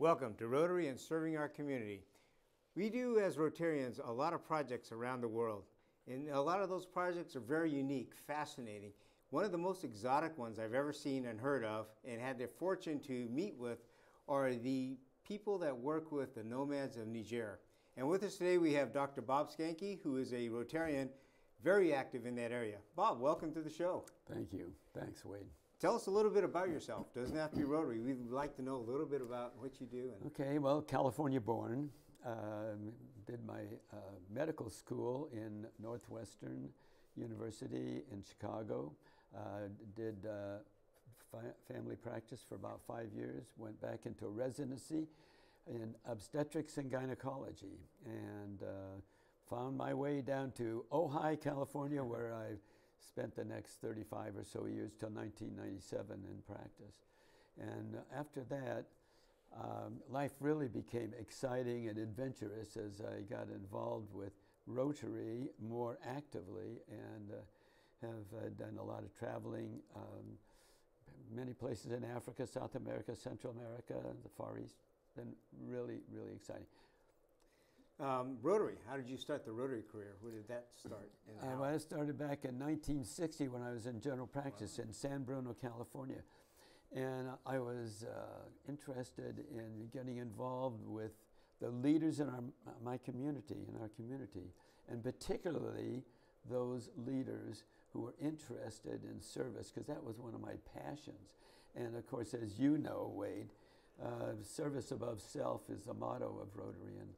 Welcome to Rotary and Serving Our Community. We do, as Rotarians, a lot of projects around the world, and a lot of those projects are very unique, fascinating. One of the most exotic ones I've ever seen and heard of and had the fortune to meet with are the people that work with the nomads of Niger. And with us today we have Dr. Bob Skankey, who is a Rotarian, very active in that area. Bob, welcome to the show. Thank you. Thanks, Wade. Tell us a little bit about yourself. Doesn't have to be Rotary. We'd like to know a little bit about what you do. Okay, well, California born. Did my medical school in Northwestern University in Chicago. Did family practice for about 5 years. Went back into residency in obstetrics and gynecology. And found my way down to Ojai, California, where I spent the next 35 or so years till 1997 in practice. And after that, life really became exciting and adventurous as I got involved with Rotary more actively and have done a lot of traveling, many places in Africa, South America, Central America, the Far East. Been really, really exciting. Rotary, how did you start the Rotary career? Where did that start? I started back in 1960 when I was in general practice in San Bruno, California. And I was interested in getting involved with the leaders in our community, and particularly those leaders who were interested in service, because that was one of my passions. And of course, as you know, Wade, service above self is the motto of Rotary. And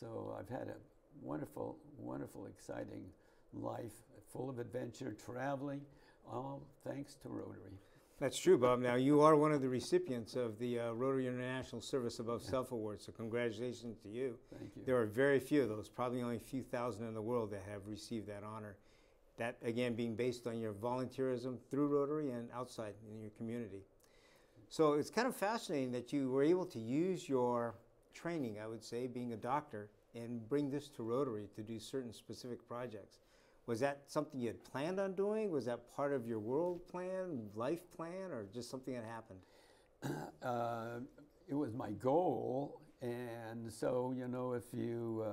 so I've had a wonderful, wonderful, exciting life, full of adventure, traveling, all thanks to Rotary. That's true, Bob. Now, you are one of the recipients of the Rotary International Service Above Self Award, so congratulations to you. Thank you. There are very few of those, probably only a few thousand in the world that have received that honor. That, again, being based on your volunteerism through Rotary and outside in your community. So it's kind of fascinating that you were able to use your training, I would say, being a doctor, and bring this to Rotary to do certain specific projects. Was that something you had planned on doing? Was that part of your world plan, life plan, or just something that happened? It was my goal, and so, you know, if you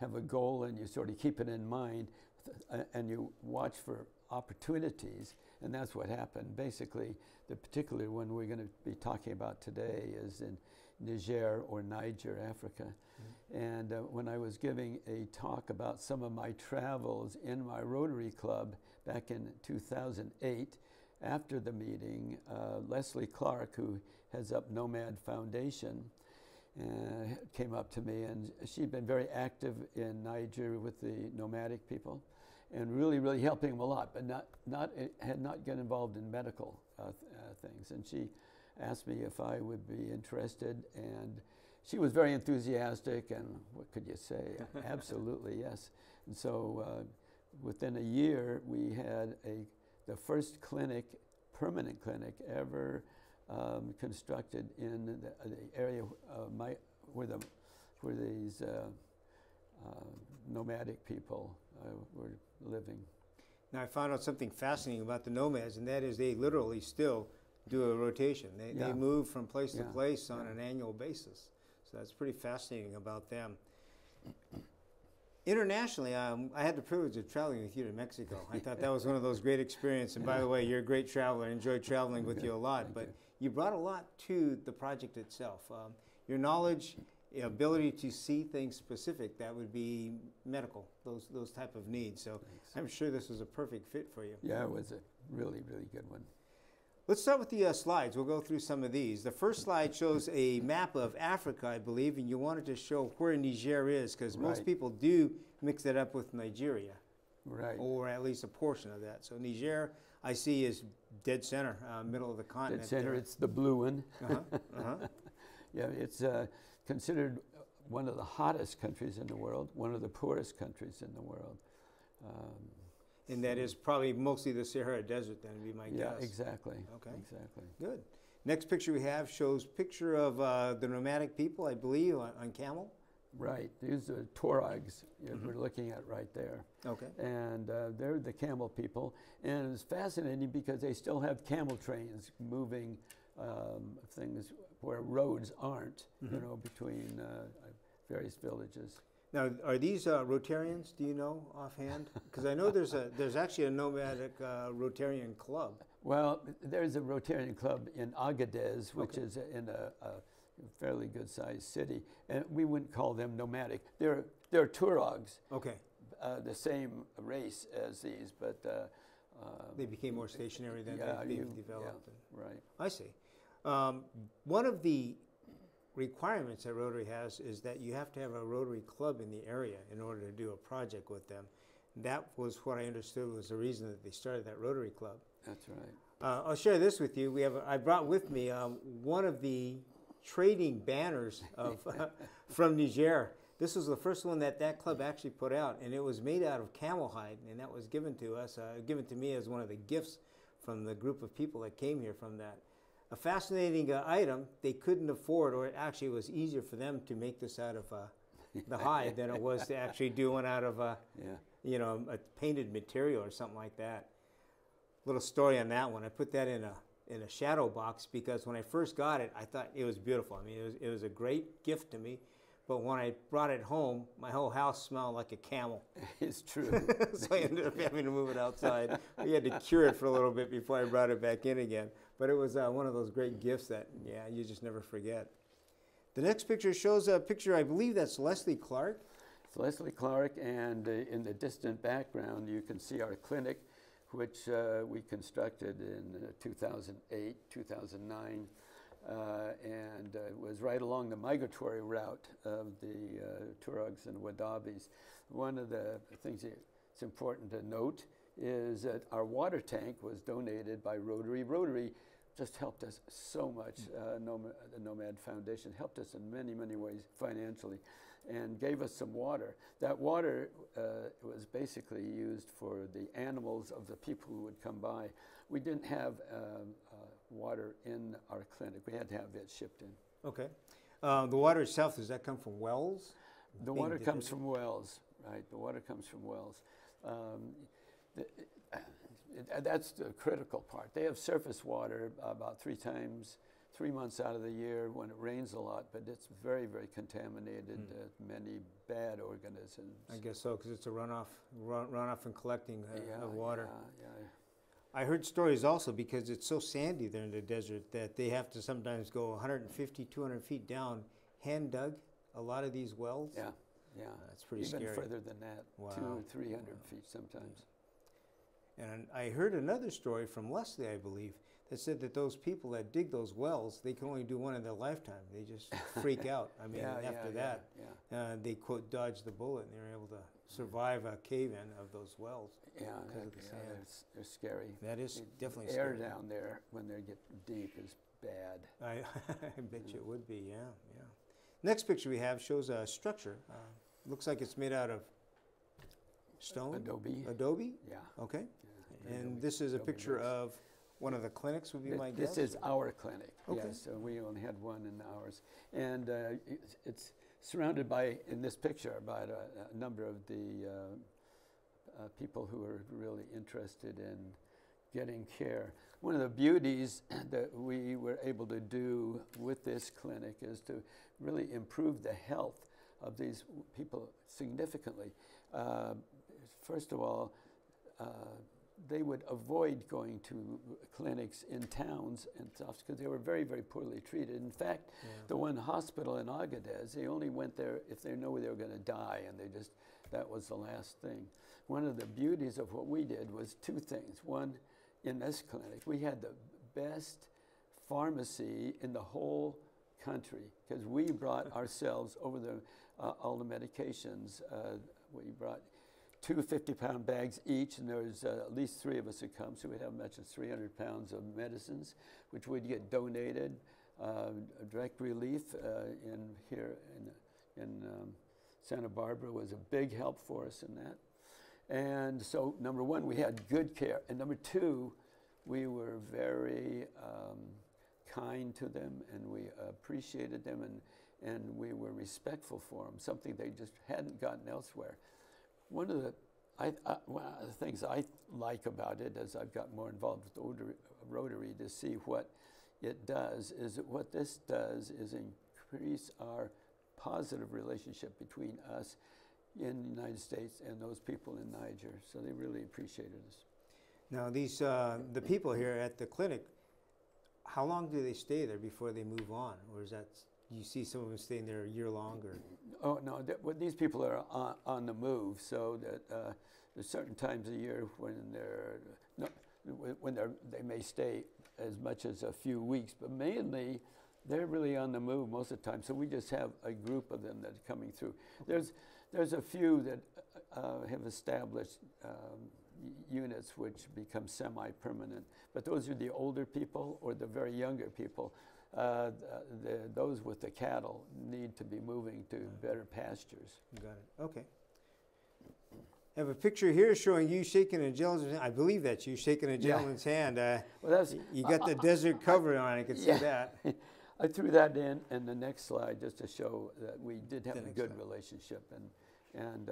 have a goal and you sort of keep it in mind and you watch for opportunities, and that's what happened. Basically, the particular one we're going to be talking about today is in Niger, or Niger, Africa. Mm-hmm. And when I was giving a talk about some of my travels in my Rotary Club back in 2008, after the meeting, Leslie Clark, who heads up Nomad Foundation, came up to me, and she'd been very active in Niger with the nomadic people, and really, really helping them a lot, but had not got involved in medical things. And she asked me if I would be interested, and she was very enthusiastic, and what could you say? Absolutely, yes. And so within a year, we had the first clinic, permanent clinic, ever constructed in the area where these nomadic people were living. Now, I found out something fascinating about the nomads, and that is they literally still do a rotation. They move from place to place on an annual basis. So that's pretty fascinating about them. Internationally, I had the privilege of traveling with you to Mexico. I thought that was one of those great experiences. And by the way, you're a great traveler. I enjoyed traveling with you a lot. But you brought a lot to the project itself. Your knowledge, ability to see things specific that would be medical, those type of needs. So I'm sure this was a perfect fit for you. Yeah, it was a really, really good one. Let's start with the slides. We'll go through some of these. The first slide shows a map of Africa, I believe, and you wanted to show where Niger is, because most people do mix it up with Nigeria, or at least a portion of that. So Niger, I see, is dead center, middle of the continent. Dead center, it's the blue one. Yeah, it's considered one of the hottest countries in the world, one of the poorest countries in the world. And that is probably mostly the Sahara Desert, then, would be my guess. Yeah, exactly. Okay. Exactly. Good. Next picture we have shows picture of the nomadic people, I believe, on camel. Right. These are Tuaregs we're looking at right there. Okay. And they're the camel people. And it's fascinating because they still have camel trains moving things where roads aren't, you know, between various villages. Now, are these Rotarians? Do you know offhand? Because I know there's actually a nomadic Rotarian club. Well, there's a Rotarian club in Agadez, which is in a fairly good-sized city, and we wouldn't call them nomadic. They're Tuaregs. Okay. The same race as these, but they became more stationary than they've developed. Yeah, right. I see. One of the requirements that Rotary has is that you have to have a Rotary club in the area in order to do a project with them. That was what I understood was the reason that they started that Rotary club. That's right. I'll share this with you. We have I brought with me one of the trading banners of from Niger. This was the first one that that club actually put out, and it was made out of camel hide, and that was given to us, given to me as one of the gifts from the group of people that came here from that. A fascinating item they couldn't afford, or actually it was easier for them to make this out of the hide than it was to actually do one out of you know, a painted material or something like that. Little story on that one. I put that in a shadow box because when I first got it, I thought it was beautiful. I mean, it was a great gift to me. But when I brought it home, my whole house smelled like a camel. It's true. So I ended up having to move it outside. We had to cure it for a little bit before I brought it back in again. But it was one of those great gifts that, yeah, you just never forget. The next picture shows a picture, I believe that's Leslie Clark. It's Leslie Clark, and in the distant background, you can see our clinic, which we constructed in 2008, 2009. And it was right along the migratory route of the Tuaregs and Wadavis. One of the things it's important to note is that our water tank was donated by Rotary. Rotary just helped us so much. The Nomad Foundation helped us in many, many ways financially and gave us some water. That water was basically used for the animals of the people who would come by. We didn't have water in our clinic. We had to have it shipped in. Okay. The water itself, does that come from wells? The water comes from wells, right? The water comes from wells. That's the critical part. They have surface water about 3 months out of the year when it rains a lot, but it's very, very contaminated. Many bad organisms. I guess so, because it's a runoff and collecting of water. Yeah. I heard stories also because it's so sandy there in the desert that they have to sometimes go 150, 200 feet down, hand dug a lot of these wells. Yeah, yeah. That's pretty scary. Even further than that, 200 or 300 feet sometimes. Yeah. And I heard another story from Leslie, I believe, that said that those people that dig those wells, they can only do one in their lifetime. They just freak out. I mean, they, quote, dodged the bullet, and they were able to survive a cave-in of those wells. Yeah, they're scary. That is definitely scary. The air down there when they get deep is bad. I bet you it would be, yeah. Next picture we have shows a structure. Looks like it's made out of stone? Adobe. Adobe? Yeah. Okay. Yeah. And adobe. This is a picture of one of the clinics, would be my guess? This is our clinic. Okay. Yes, so we only had one in ours. And it's surrounded by, in this picture, by a number of the people who are really interested in getting care. One of the beauties that we were able to do with this clinic is to really improve the health of these people significantly. First of all, they would avoid going to clinics in towns and stuff because they were very, very poorly treated. In fact, the one hospital in Agadez, they only went there if they knew they were going to die, and they just, that was the last thing. One of the beauties of what we did was two things. One, in this clinic, we had the best pharmacy in the whole country because we brought ourselves over the all the medications. We brought two 50-pound bags each, and there was at least three of us who come, so we'd have as much as 300 pounds of medicines, which would get donated. Direct Relief here in Santa Barbara was a big help for us in that. And so, number one, we had good care, and number two, we were very kind to them, and we appreciated them, and we were respectful for them, something they just hadn't gotten elsewhere. One of the things I like about it as I've got more involved with Rotary to see what it does is that what this does is increase our positive relationship between us in the United States and those people in Niger. So they really appreciated us. Now these, the people here at the clinic, how long do they stay there before they move on? Or is that, you see some of them staying there a year longer? Oh, no, well, these people are on the move, so that there's certain times a year when they're, they may stay as much as a few weeks, but mainly they're really on the move most of the time. So we just have a group of them that are coming through. Okay. There's a few that have established units which become semi-permanent, but those are the older people or the very younger people. Those with the cattle need to be moving to better pastures. Got it. Okay. I have a picture here showing you shaking a gentleman's hand. I believe that's you shaking a gentleman's hand. Well, that's, you got the desert cover on. I can see that. I threw that in the next slide just to show that we did have a good relationship, and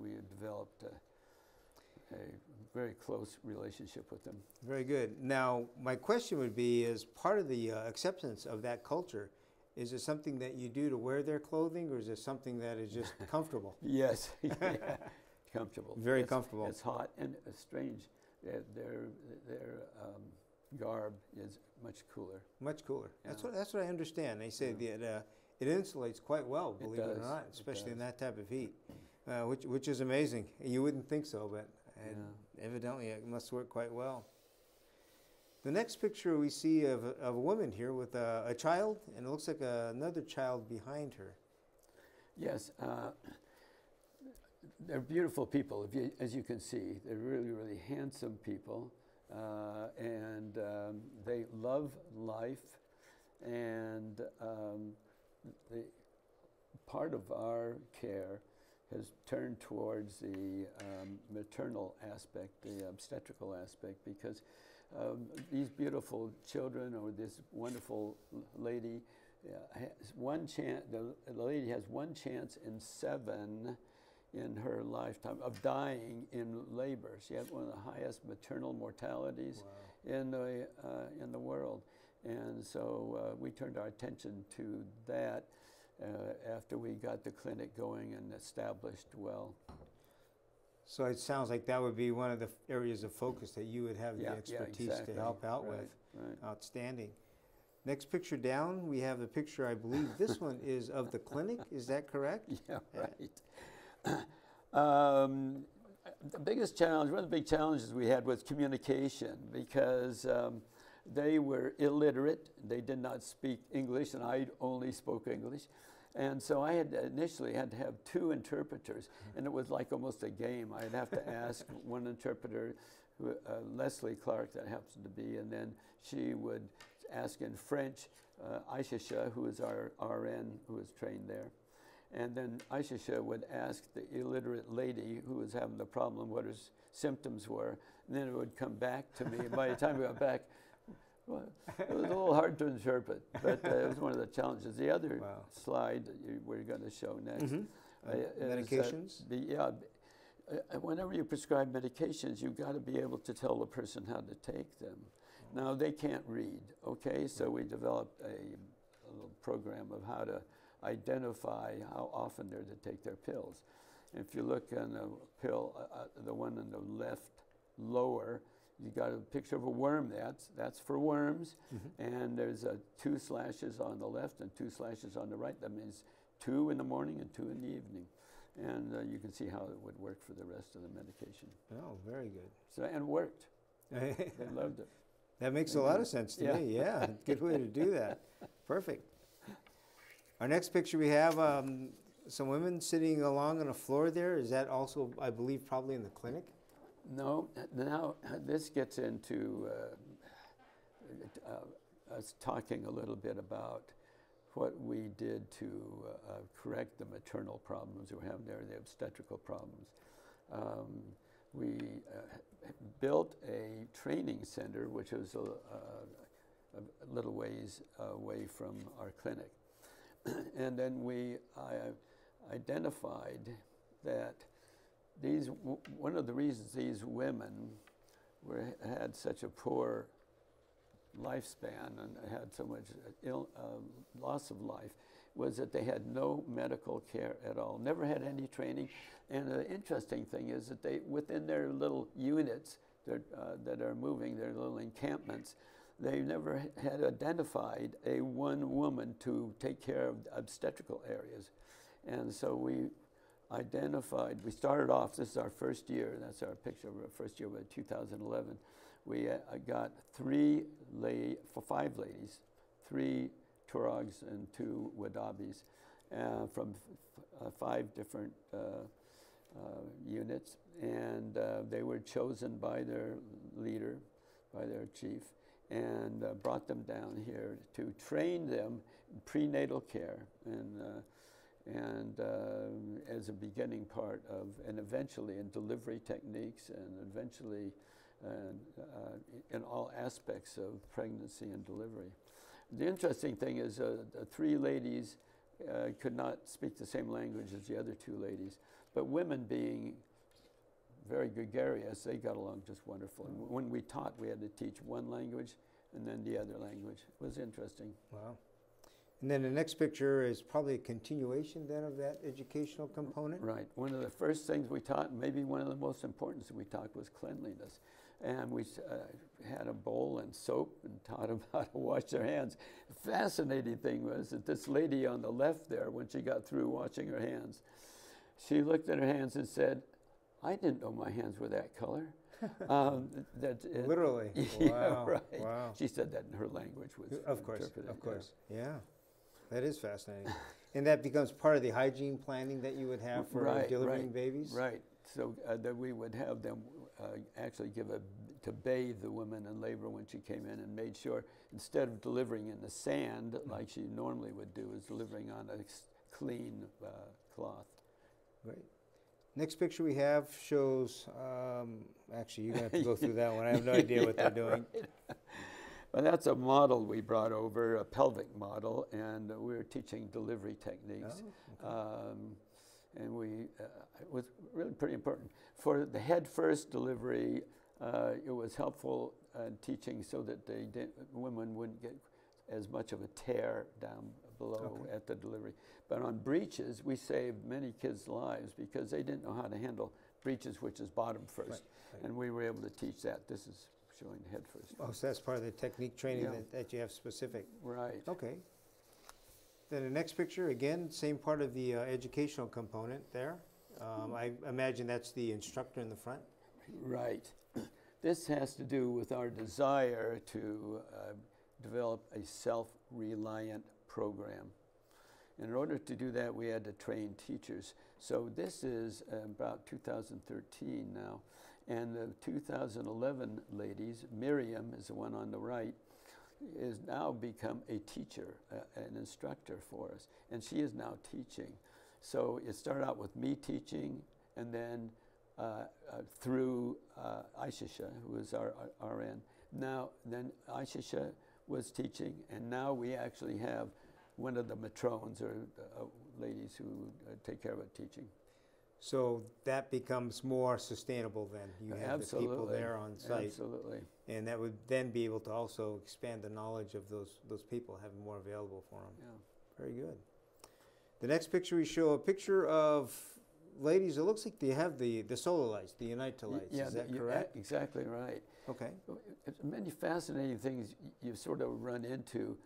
we had developed a very close relationship with them. Very good. Now, my question would be, as part of the acceptance of that culture, is it something that you do to wear their clothing, or is it something that is just comfortable? Yes. Comfortable. Very comfortable. It's hot and strange. Their garb is much cooler. Much cooler. Yeah. That's what I understand. They say that it insulates quite well, believe it or not, especially in that type of heat, which is amazing. You wouldn't think so, but evidently it must work quite well. The next picture we see of a woman here with a child, and it looks like another child behind her. Yes. They're beautiful people, as you can see. They're really, really handsome people, and they love life. And part of our care has turned towards the maternal aspect, the obstetrical aspect, because these beautiful children, or this wonderful lady, the lady has one chance in seven in her lifetime of dying in labor. She had one of the highest maternal mortalities in the world. And so we turned our attention to that after we got the clinic going and established well. So it sounds like that would be one of the areas of focus that you would have the expertise to help out with. Right. Outstanding. Next picture down, we have a picture, I believe this one is of the clinic, is that correct? Yeah, right. The biggest challenge, one of the big challenges we had was communication, because they were illiterate. They did not speak English, and I only spoke English. And so I initially had to have two interpreters, and it was like almost a game. I'd have to ask one interpreter, Leslie Clark, that happens to be, and then she would ask in French, Aisha Shea, who is our RN, who was trained there. And then Aisha Shea would ask the illiterate lady who was having the problem what her symptoms were, and then it would come back to me. By the time we got back, well, it was a little hard to interpret, but it was one of the challenges. The other slide that we're going to show next. Medications? Whenever you prescribe medications, you've got to be able to tell the person how to take them. Now, they can't read, okay? So we developed a little program of how to identify how often they're to take their pills. And if you look on the pill, the one on the left lower, you got a picture of a worm. That's for worms. And there's two slashes on the left and two slashes on the right. That means 2 in the morning and 2 in the evening. And you can see how it would work for the rest of the medication. Oh, very good. So, and it worked. They loved it. That makes a lot of sense to me. Yeah, good way to do that. Perfect. Our next picture, we have some women sitting along on a floor there. Is that also, I believe, probably in the clinic? No. Now, this gets into us talking a little bit about what we did to correct the maternal problems we were having there, the obstetrical problems. We built a training center, which was a little ways away from our clinic. And then we identified that one of the reasons these women had such a poor lifespan and had so much loss of life was that they had no medical care at all, never had any training. And the interesting thing is that they, within their little units that are moving, their little encampments, they never had identified a one woman to take care of obstetrical areas. And so we identified, we started off, this is our first year, that's our picture of our first year, 2011. We got five ladies, 3 Tuaregs and 2 Wadavis from five different units. And they were chosen by their leader, by their chief, and brought them down here to train them in prenatal care and as a beginning part of, and eventually in delivery techniques, and eventually in all aspects of pregnancy and delivery. The interesting thing is the 3 ladies could not speak the same language as the other 2 ladies, but women being very gregarious, they got along just wonderful. And when we taught, we had to teach one language and then the other language. It was interesting. Wow. And then the next picture is probably a continuation then of that educational component. Right. One of the first things we taught, maybe one of the most important things we taught, was cleanliness. And we had a bowl and soap and taught them how to wash their hands. The fascinating thing was that this lady on the left there, when she got through washing her hands, she looked at her hands and said, I didn't know my hands were that color. Literally. Yeah, wow. Right. Wow. She said that in her language. Of course. Yeah. That is fascinating. And that becomes part of the hygiene planning that you would have for delivering babies? Right. So that we would have them actually to bathe the woman in labor when she came in, and made sure, instead of delivering in the sand like she normally would do, is delivering on a clean cloth. Great. Next picture we have shows, actually you're going to have to go through that one. I have no idea what they're doing. Right. Well, that's a model we brought over, a pelvic model, and we were teaching delivery techniques. Oh, okay. And it was really pretty important. For the head-first delivery, it was helpful in teaching so that the women wouldn't get as much of a tear down below at the delivery. But on breaches, we saved many kids' lives because they didn't know how to handle breaches, which is bottom first. Right. And we were able to teach that. This is showing head first. Oh, so that's part of the technique training that you have specific. Right. Okay. Then the next picture, again, same part of the educational component there. I imagine that's the instructor in the front. Right. This has to do with our desire to develop a self-reliant program. In order to do that, we had to train teachers. So this is about 2013 now. And the 2011 ladies, Miriam is the one on the right, is now become a teacher, an instructor for us. And she is now teaching. So it started out with me teaching, and then through Aisha Shea, who was our RN. Now, then Aisha Shea was teaching, and now we actually have one of the matrones, or ladies who take care of it, teaching. So that becomes more sustainable then. You have the people there on site. Absolutely. And that would then be able to also expand the knowledge of those people, have more available for them. Yeah. Very good. The next picture we show a picture of ladies. It looks like they have the solar lights, the Unite to Lights. Yeah, is that correct? Exactly right. Okay. Many fascinating things you sort of run into.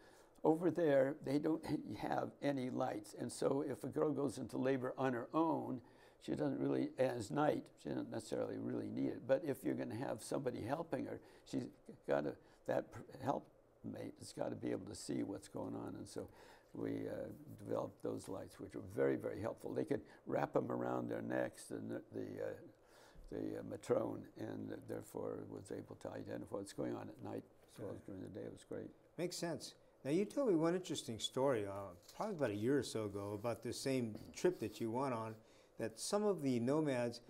Over there, they don't have any lights. And so if a girl goes into labor on her own, she doesn't really, as night, she doesn't necessarily really need it. But if you're going to have somebody helping her, she's got to, that helpmate has got to be able to see what's going on. And so we developed those lights, which were very, very helpful. They could wrap them around their necks, the matrone, and therefore was able to identify what's going on at night as well as during the day. It was great. Makes sense. Now, you told me one interesting story, probably about a year or so ago, about this same trip that you went on, that some of the nomads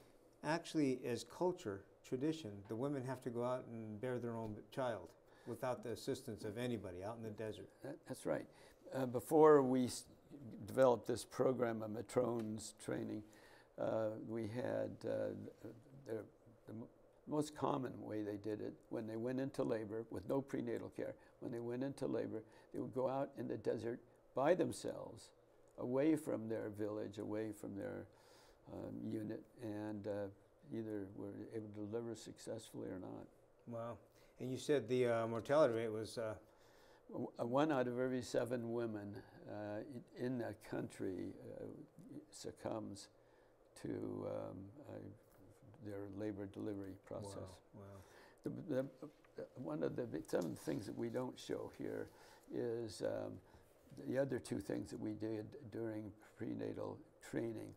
actually, as culture, tradition, the women have to go out and bear their own child without the assistance of anybody out in the desert. That's right. Before we developed this program of matrones training, we had the most common way they did it, when they went into labor with no prenatal care, when they went into labor, they would go out in the desert by themselves, away from their village, away from their unit, and either were able to deliver successfully or not. Wow. And you said the mortality rate was... One out of every 7 women in the country succumbs to their labor delivery process. Wow. Wow. One of the some things that we don't show here is the other 2 things that we did during prenatal training.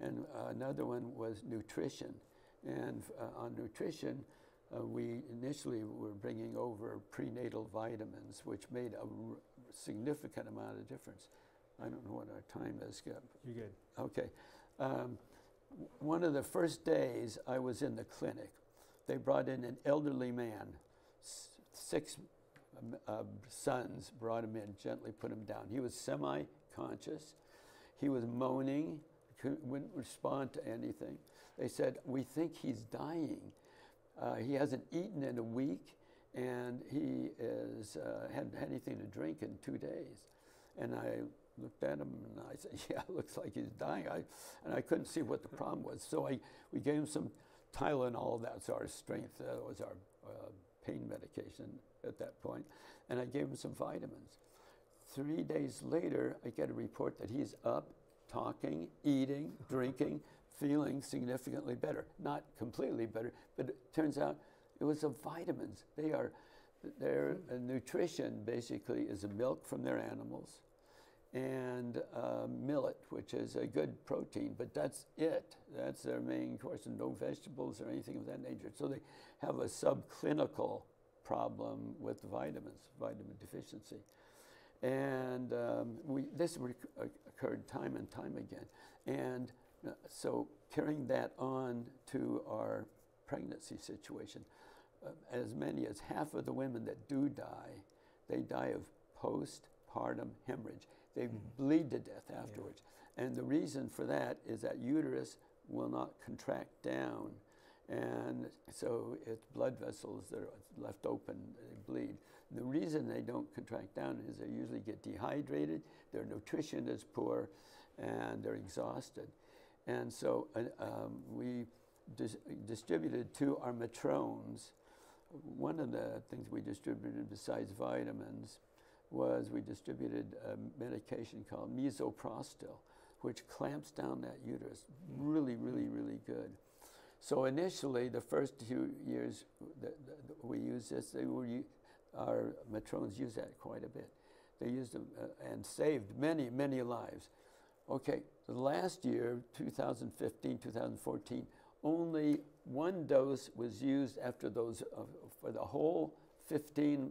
And another one was nutrition. And on nutrition, we initially were bringing over prenatal vitamins, which made a significant amount of difference. I don't know what our time is. You're good. Okay. One of the first days I was in the clinic, they brought in an elderly man. 6 sons brought him in, gently put him down. He was semi-conscious. He was moaning, wouldn't respond to anything. They said, "We think he's dying. He hasn't eaten in a week, and he is, hadn't had anything to drink in 2 days." And I looked at him and I said, "Yeah, looks like he's dying." And I couldn't see what the problem was. So we gave him some Tylenol. That's our strength. That was our pain medication at that point. And I gave him some vitamins. 3 days later, I get a report that he's up, talking, eating, drinking, feeling significantly better. Not completely better, but it turns out it was the vitamins. They are, their nutrition basically is milk from their animals and millet, which is a good protein, but that's it. That's their main course, and no vegetables or anything of that nature. So they have a subclinical problem with the vitamins, vitamin deficiency. And this occurred time and time again. And so carrying that on to our pregnancy situation, as many as half of the women that do die, they die of postpartum hemorrhage. They bleed to death afterwards. Yeah. And the reason for that is that uterus will not contract down. And so it's blood vessels that are left open, they bleed. The reason they don't contract down is they usually get dehydrated, their nutrition is poor, and they're exhausted. And so we distributed to our matrones. One of the things we distributed besides vitamins was we distributed a medication called mesoprostol, which clamps down that uterus. Really, really, really good. So initially, the first few years that we used this, our matrones used that quite a bit. They used them and saved many, many lives. Okay, the last year, 2015, 2014, only 1 dose was used after those for the whole 15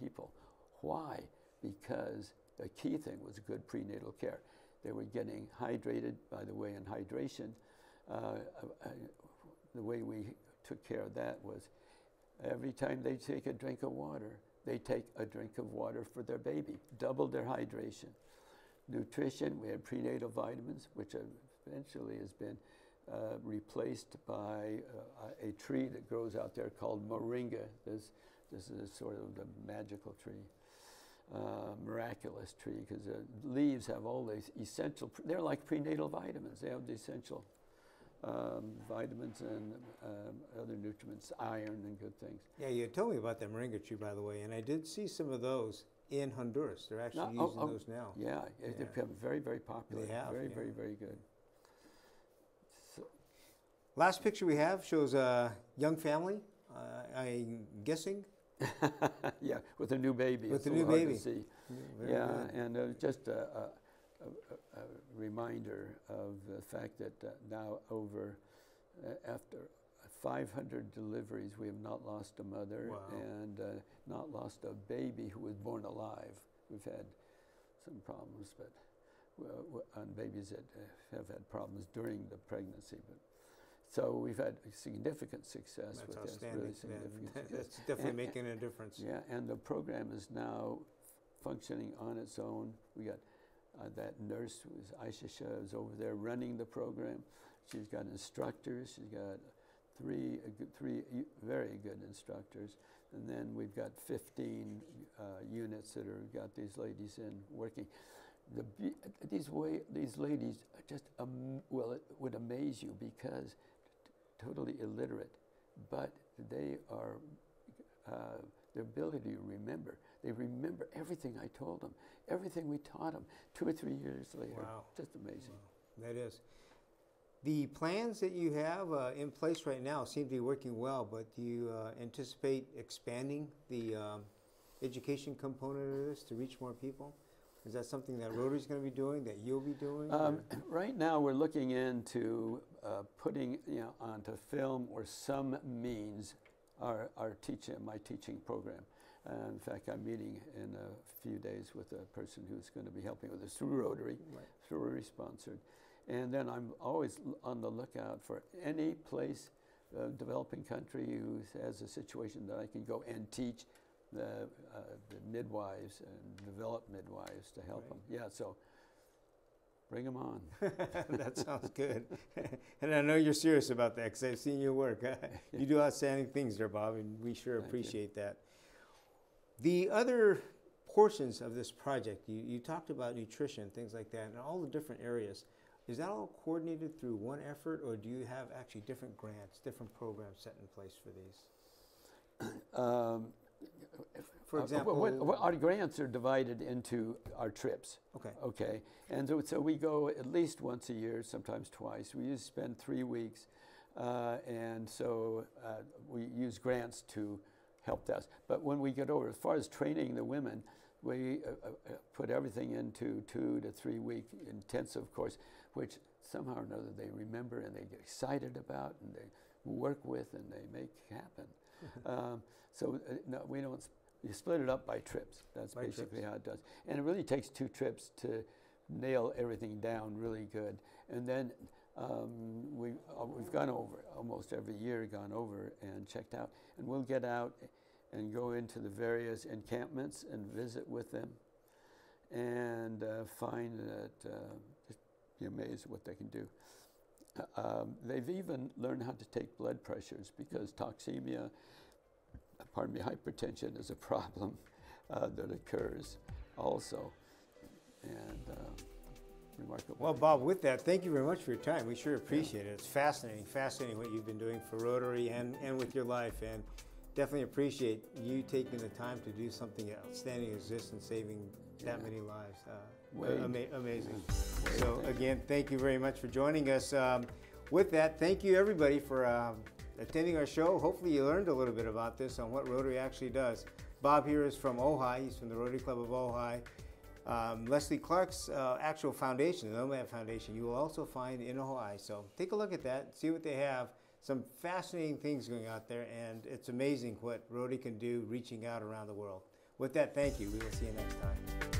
people. Why? Because the key thing was good prenatal care. They were getting hydrated, by the way, and hydration. The way we took care of that was every time they take a drink of water, they take a drink of water for their baby, double their hydration. Nutrition, we had prenatal vitamins, which eventually has been replaced by a tree that grows out there called moringa. This is sort of the magical tree, miraculous tree, because the leaves have all these essential, they're like prenatal vitamins. They have the essential vitamins and other nutrients, iron and good things. Yeah, you told me about the moringa tree, by the way, and I did see some of those in Honduras. They're actually using those now. Yeah, yeah, they've become very, very popular. They have, very, very good. So. Last picture we have shows a young family, I'm guessing. Yeah, with a new baby. With a new baby. To see. Yeah, yeah, and just a reminder of the fact that now over, after 500 deliveries, we have not lost a mother. Wow. And not lost a baby who was born alive. We've had some problems, but on babies that have had problems during the pregnancy. But so we've had significant success. That's with outstanding. Really significant success. That's definitely making a difference. Yeah, and the program is now functioning on its own. We got. That nurse, was Aisha Shea, is over there running the program. She's got instructors. She's got three very good instructors. And then we've got 15 units that are got these ladies in working. These ladies are just, well, it would amaze you, because totally illiterate, but they are, their ability to remember. They remember everything I told them, everything we taught them 2 or 3 years later. Wow. Just amazing. Wow. That is. The plans that you have in place right now seem to be working well, but do you anticipate expanding the education component of this to reach more people? Is that something that Rotary's going to be doing, that you'll be doing? Right now we're looking into putting onto film or some means our my teaching program. In fact, I'm meeting in a few days with a person who's going to be helping with us through Rotary, right. Rotary sponsored. And then I'm always on the lookout for any place, developing country, who has a situation that I can go and teach the midwives and develop midwives to help right. them. Yeah, so bring them on. That sounds good. And I know you're serious about that, because I've seen your work. You do outstanding things there, Bob, and we sure appreciate that. The other portions of this project, you talked about nutrition, things like that, and all the different areas. Is that all coordinated through one effort, or do you have actually different grants, different programs set in place for these? For example, our grants are divided into our trips. Okay. Okay. And so we go at least once a year, sometimes twice. We usually spend 3 weeks, and so we use grants to help us. But when we get over, as far as training the women, we put everything into 2 to 3 week intensive course, which somehow or another they remember and they get excited about and they work with and they make happen. No, we don't. You split it up by trips. That's basically how it does. And it really takes 2 trips to nail everything down really good. And then we've gone over almost every year, gone over and checked out, and we'll get out and go into the various encampments and visit with them, and find that just be amazed at what they can do. They've even learned how to take blood pressures, because toxemia, pardon me, hypertension is a problem that occurs also, and remarkable. Well, Bob, with that, thank you very much for your time. We sure appreciate it. It's fascinating, fascinating what you've been doing for Rotary and with your life, and definitely appreciate you taking the time to do something outstanding as this and saving that many lives. Amazing. Wade, so again, thank you very much for joining us. With that, thank you everybody for attending our show. Hopefully you learned a little bit about this on what Rotary actually does. Bob here is from Ojai. He's from the Rotary Club of Ojai. Leslie Clark's actual foundation, the Nomad Foundation, you will also find in Ojai. So take a look at that, see what they have. Some fascinating things going out there, and it's amazing what Rotary can do reaching out around the world. With that, thank you. We will see you next time.